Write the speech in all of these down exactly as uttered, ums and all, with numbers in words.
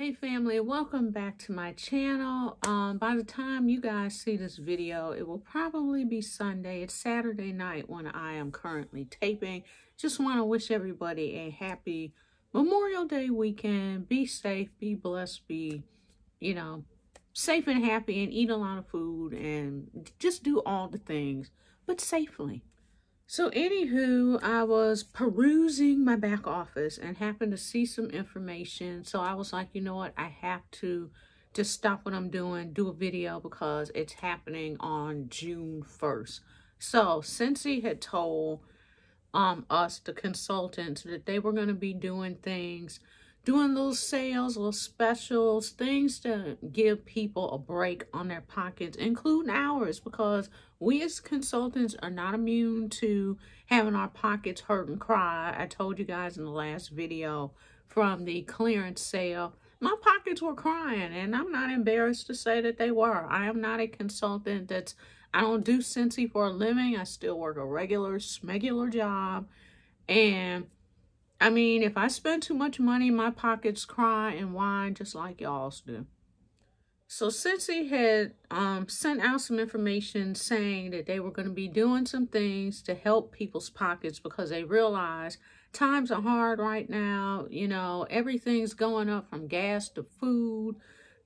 Hey family, welcome back to my channel. Um, by the time you guys see this video, it will probably be Sunday. It's Saturday night when I am currently taping. Just want to wish everybody a happy Memorial Day weekend. Be safe, be blessed, be, you know, safe and happy, and eat a lot of food and just do all the things, but safely. So anywho, I was perusing my back office and happened to see some information. So I was like, you know what? I have to just stop what I'm doing, do a video because it's happening on June first. So Scentsy had told um, us, the consultants, that they were going to be doing things, doing little sales, little specials, things to give people a break on their pockets, including ours, because we as consultants are not immune to having our pockets hurt and cry. I told you guys in the last video from the clearance sale, my pockets were crying, and I'm not embarrassed to say that they were. I am not a consultant that's, I don't do Scentsy for a living. I still work a regular, smegular job. And I mean, if I spend too much money, my pockets cry and whine just like y'all's do. So Scentsy had um, sent out some information saying that they were going to be doing some things to help people's pockets because they realize times are hard right now. You know, everything's going up from gas to food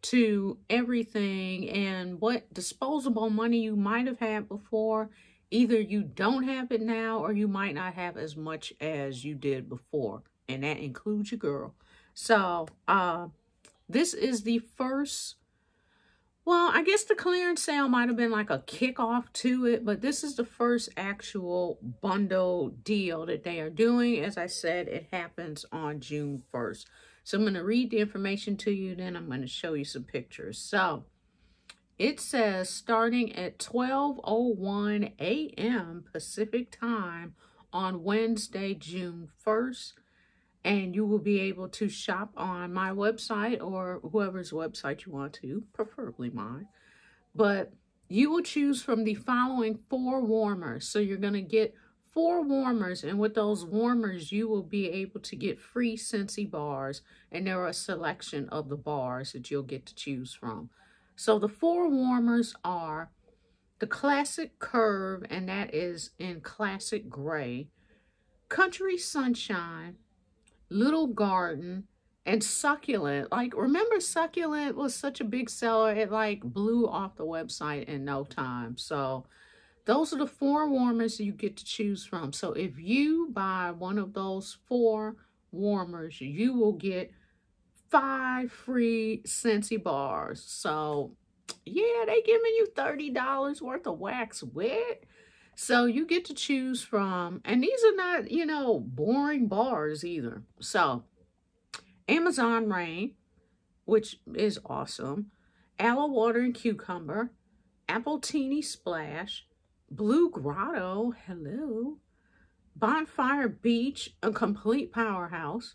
to everything. And what disposable money you might have had before, either you don't have it now or you might not have as much as you did before. And that includes your girl. So uh, this is the first... Well, I guess the clearance sale might have been like a kickoff to it, but this is the first actual bundle deal that they are doing. As I said, it happens on June first. So I'm going to read the information to you, then I'm going to show you some pictures. So it says starting at twelve oh one a m Pacific time on Wednesday, June first. And you will be able to shop on my website or whoever's website you want to, preferably mine. But you will choose from the following four warmers. So you're going to get four warmers. And with those warmers, you will be able to get free Scentsy bars. And there are a selection of the bars that you'll get to choose from. So the four warmers are the Classic Curve, and that is in Classic Gray, Country Sunshine, Little Garden, and Suc-cute-lent. Like, remember Suc-cute-lent was such a big seller. It like blew off the website in no time. So those are the four warmers you get to choose from. So if you buy one of those four warmers, you will get five free Scentsy bars. So yeah, they giving you thirty dollars worth of wax wet. So you get to choose from, and these are not, you know, boring bars either. So Amazon Rain, which is awesome, Aloe Water and Cucumber, Appletini Splash, Blue Grotto, hello, Bonfire Beach, a complete powerhouse,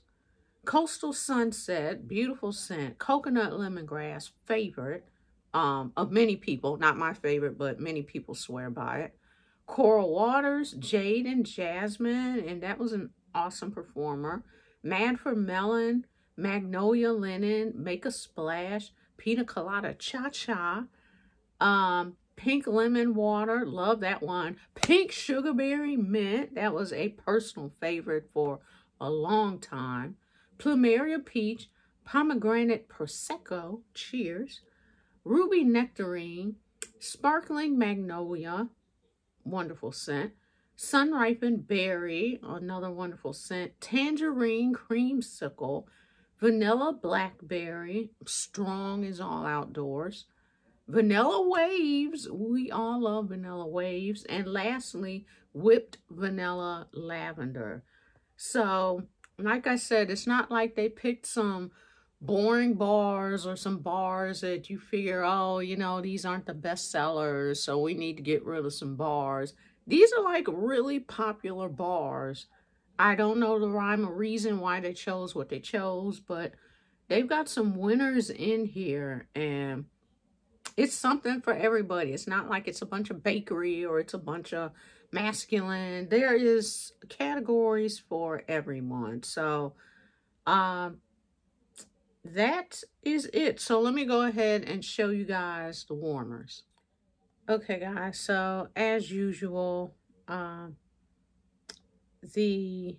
Coastal Sunset, beautiful scent, Coconut Lemongrass, favorite um, of many people, not my favorite, but many people swear by it, Coral Waters, Jade and Jasmine, and that was an awesome performer. Mad for Melon, Magnolia Linen, Make a Splash, Piña Colada Cha-Cha, um, Pink Lemon Water, love that one. Pink Sugarberry Mint, that was a personal favorite for a long time. Plumeria Peach, Pomegranate Prosecco, cheers. Ruby Nectarine, Sparkling Magnolia, wonderful scent, Sun-Ripened Berry, another wonderful scent, Tangerine Creamsicle, Vanilla Blackberry, strong is all outdoors, Vanilla Waves, we all love Vanilla Waves, and lastly, Whipped Vanilla Lavender. So, like I said, it's not like they picked some boring bars or some bars that you figure, oh, you know, these aren't the best sellers, so we need to get rid of some bars. These are like really popular bars. I don't know the rhyme or reason why they chose what they chose, but they've got some winners in here, and it's something for everybody. It's not like it's a bunch of bakery or it's a bunch of masculine. There is categories for everyone. So, um, that is it. So let me go ahead and show you guys the warmers. Okay guys, so as usual, um, the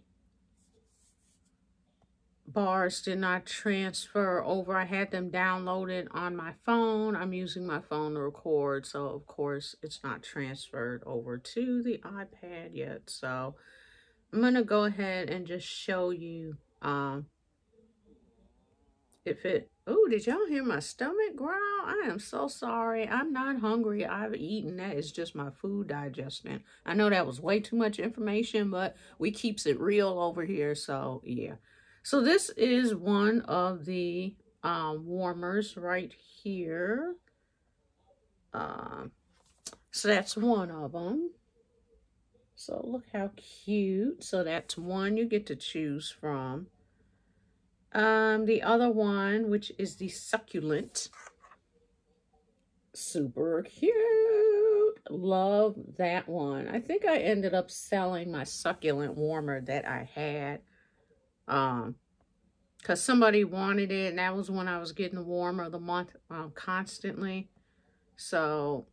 bars did not transfer over. I had them downloaded on my phone. I'm using my phone to record, so of course it's not transferred over to the iPad yet. So I'm gonna go ahead and just show you um, if it, oh, did y'all hear my stomach growl? I am so sorry. I'm not hungry. I've eaten. That is just my food digesting. I know that was way too much information, but we keeps it real over here, so yeah. So this is one of the uh, warmers right here. Uh, so that's one of them. So look how cute. So that's one you get to choose from. Um, the other one, which is the succulent. Super cute. Love that one. I think I ended up selling my succulent warmer that I had. Um, because somebody wanted it, and that was when I was getting the warmer of the month um, constantly. So,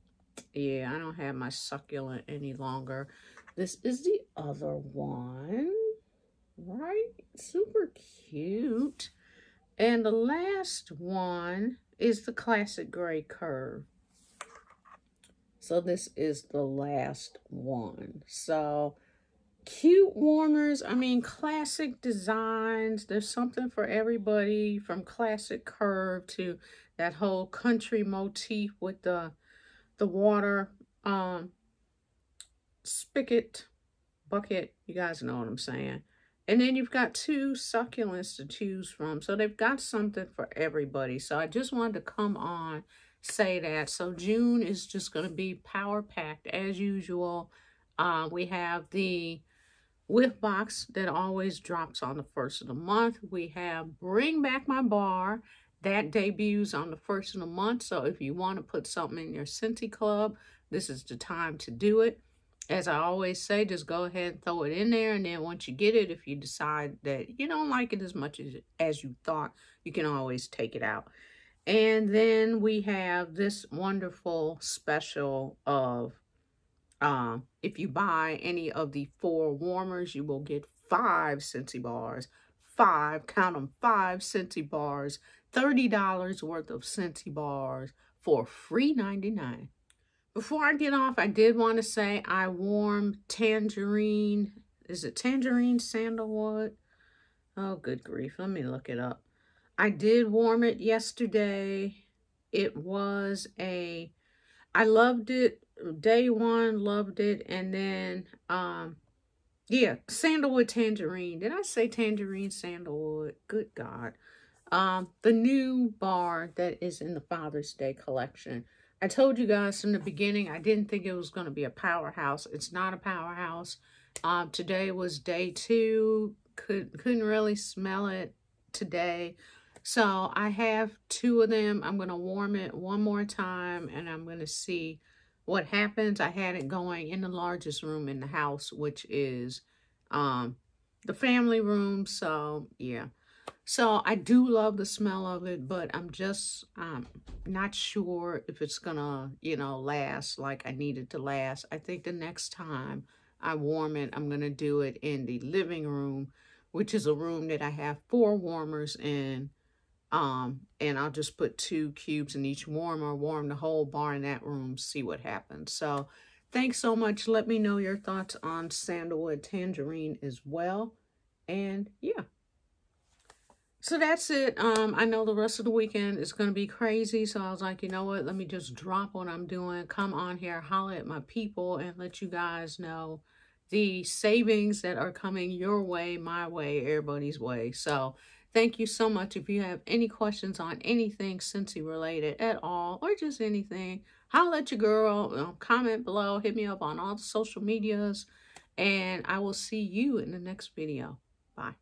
yeah, I don't have my succulent any longer. This is the other one, right? Super cute. And the last one is the Classic Gray Curve. So this is the last one. So, cute warmers. I mean, classic designs. There's something for everybody, from Classic Curve to that whole country motif with the the water um spigot bucket. You guys know what I'm saying. And then you've got two succulents to choose from. So they've got something for everybody. So I just wanted to come on, say that. So June is just going to be power packed as usual. Uh, we have the Whiff Box that always drops on the first of the month. We have Bring Back My Bar that debuts on the first of the month. So if you want to put something in your Scentsy Club, this is the time to do it. As I always say, just go ahead and throw it in there. And then once you get it, if you decide that you don't like it as much as, as you thought, you can always take it out. And then we have this wonderful special of Um, if you buy any of the four warmers, you will get five Scentsy bars, five, count them, five Scentsy bars, thirty dollars worth of Scentsy bars for free ninety-nine. Before I get off, I did want to say I warmed tangerine, is it tangerine sandalwood? Oh, good grief. Let me look it up. I did warm it yesterday. It was a, I loved it. Day one, loved it. And then, um, yeah, sandalwood tangerine. Did I say tangerine sandalwood? Good God. Um, the new bar that is in the Father's Day collection. I told you guys from the beginning, I didn't think it was going to be a powerhouse. It's not a powerhouse. Um, today was day two. Could, couldn't really smell it today. So I have two of them. I'm going to warm it one more time, and I'm going to see what happens. I had it going in the largest room in the house, which is um, the family room. So, yeah. So, I do love the smell of it, but I'm just um, not sure if it's going to, you know, last like I need it to last. I think the next time I warm it, I'm going to do it in the living room, which is a room that I have four warmers in. Um, and I'll just put two cubes in each warmer, warm the whole bar in that room, see what happens. So thanks so much. Let me know your thoughts on sandalwood tangerine as well. And yeah, so that's it. Um, I know the rest of the weekend is going to be crazy. So I was like, you know what, let me just drop what I'm doing, come on here, holler at my people, and let you guys know the savings that are coming your way, my way, everybody's way. So thank you so much. If you have any questions on anything Scentsy related at all, or just anything, holler at your girl, comment below, hit me up on all the social medias, and I will see you in the next video. Bye.